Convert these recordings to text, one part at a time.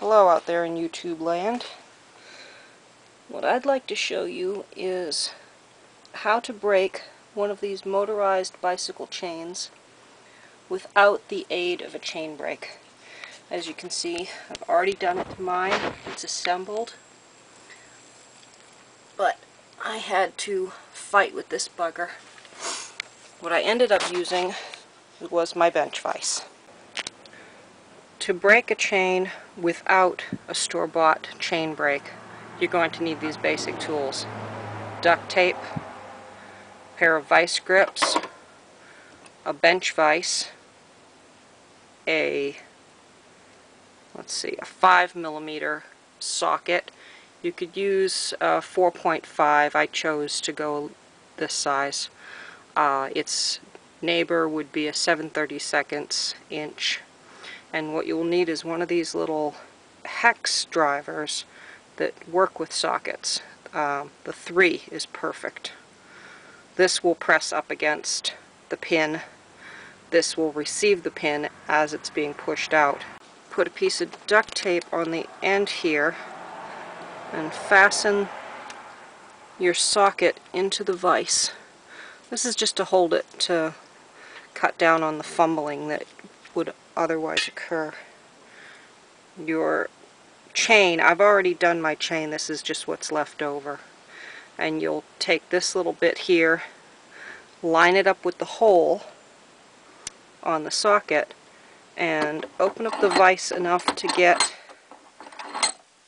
Hello out there in YouTube land. What I'd like to show you is how to break one of these motorized bicycle chains without the aid of a chain brake. As you can see, I've already done it to mine. It's assembled. But I had to fight with this bugger. What I ended up using was my bench vise. To break a chain without a store-bought chain brake, you're going to need these basic tools. Duct tape, a pair of vice grips, a bench vise, a 5mm socket. You could use 4.5. I chose to go this size. Its neighbor would be a 7/32 inch. And what you'll need is one of these little hex drivers that work with sockets. The 3 is perfect. This will press up against the pin. This will receive the pin as it's being pushed out. Put a piece of duct tape on the end here and fasten your socket into the vise. This is just to hold it, to cut down on the fumbling that would otherwise occur. Your chain, I've already done my chain, this is just what's left over. And you'll take this little bit here, line it up with the hole on the socket, and open up the vise enough to get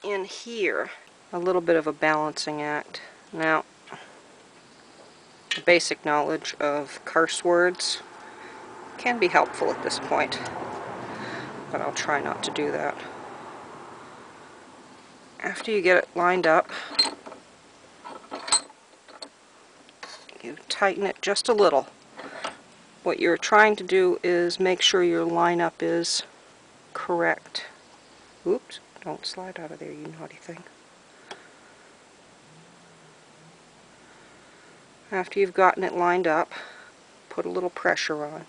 in here. A little bit of a balancing act. Now, basic knowledge of curse words can be helpful at this point, but I'll try not to do that. After you get it lined up, you tighten it just a little. What you're trying to do is make sure your lineup is correct. Oops, don't slide out of there, you naughty thing. After you've gotten it lined up, put a little pressure on.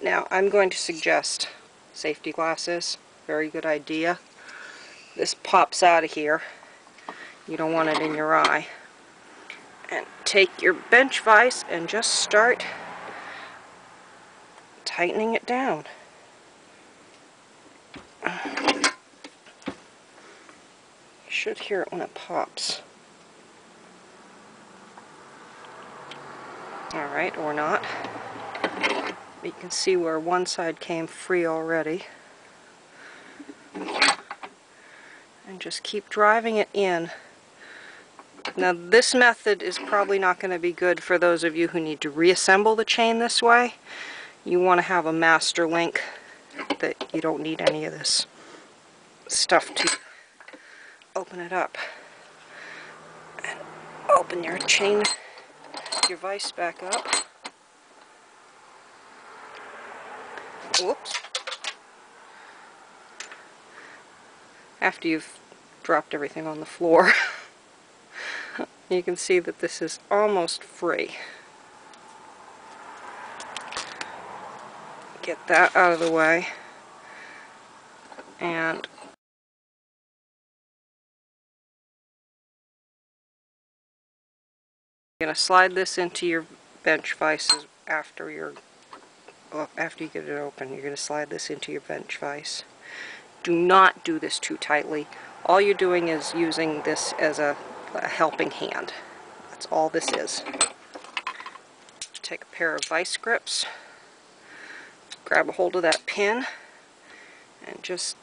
Now, I'm going to suggest safety glasses. Very good idea. This pops out of here. You don't want it in your eye. And take your bench vise and just start tightening it down. You should hear it when it pops. Alright, or not. You can see where one side came free already. And just keep driving it in. Now, this method is probably not going to be good for those of you who need to reassemble the chain this way. You want to have a master link that you don't need any of this stuff to open it up. And open your chain, your vise back up. Whoops. After you've dropped everything on the floor, you can see that this is almost free. Get that out of the way. And you're going to slide this into your bench vices after your after you get it open. You're going to slide this into your bench vise. Do not do this too tightly. All you're doing is using this as a helping hand. That's all this is. Take a pair of vice grips, grab a hold of that pin, and just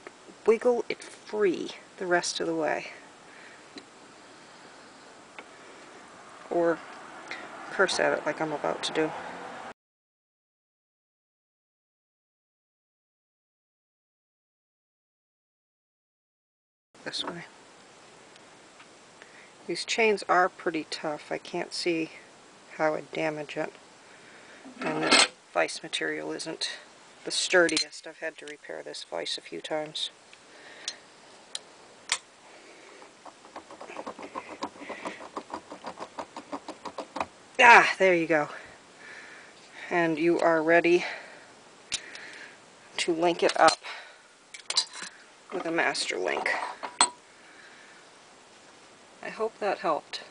wiggle it free the rest of the way. Or curse at it like I'm about to do. This way. These chains are pretty tough. I can't see how I'd damage it. And this vice material isn't the sturdiest. I've had to repair this vice a few times. Ah, there you go. And you are ready to link it up with a master link. I hope that helped.